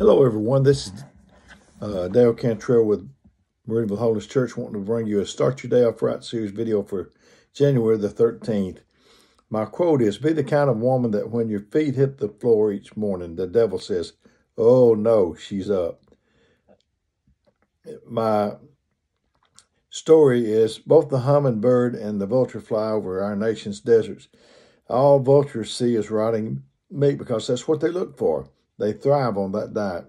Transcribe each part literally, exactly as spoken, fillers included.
Hello, everyone. This is uh, Dale Cantrell with Meridianville Holiness Church, wanting to bring you a Start Your Day Off Right series video for January the thirteenth. My quote is, "Be the kind of woman that when your feet hit the floor each morning, the devil says, 'Oh no, she's up.'" My story is, both the hummingbird and the vulture fly over our nation's deserts. All vultures see is rotting meat because that's what they look for. They thrive on that diet.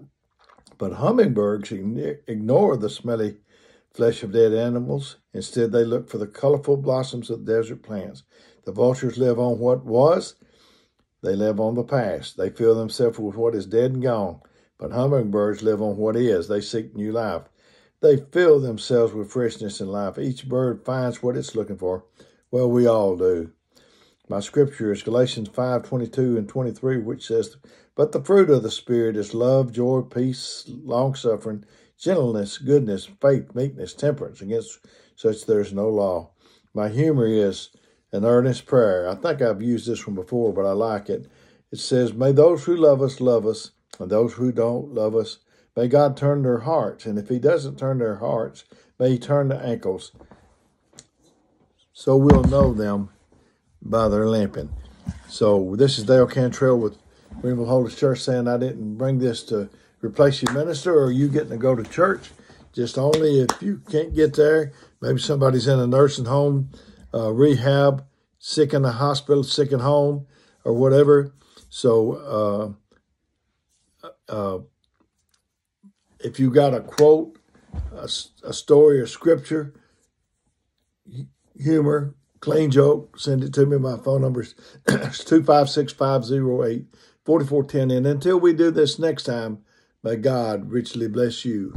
But hummingbirds ignore the smelly flesh of dead animals. Instead, they look for the colorful blossoms of desert plants. The vultures live on what was. They live on the past. They fill themselves with what is dead and gone. But hummingbirds live on what is. They seek new life. They fill themselves with freshness and life. Each bird finds what it's looking for. Well, we all do. My scripture is Galatians five, twenty-two and twenty-three, which says, "But the fruit of the Spirit is love, joy, peace, long-suffering, gentleness, goodness, faith, meekness, temperance. Against such there is no law." My humor is an earnest prayer. I think I've used this one before, but I like it. It says, "May those who love us, love us, and those who don't love us, may God turn their hearts. And if he doesn't turn their hearts, may he turn the ankles, so we'll know them by their limping." So this is Dale Cantrell with Meridianville Holiness Church saying, I didn't bring this to replace your minister or you getting to go to church. Just only if you can't get there. Maybe somebody's in a nursing home, uh, rehab, sick in the hospital, sick at home, or whatever. So uh, uh, if you got a quote, a, a story or scripture, humor, clean joke, send it to me. My phone number is two five six, five oh eight, four four one oh. And until we do this next time, may God richly bless you.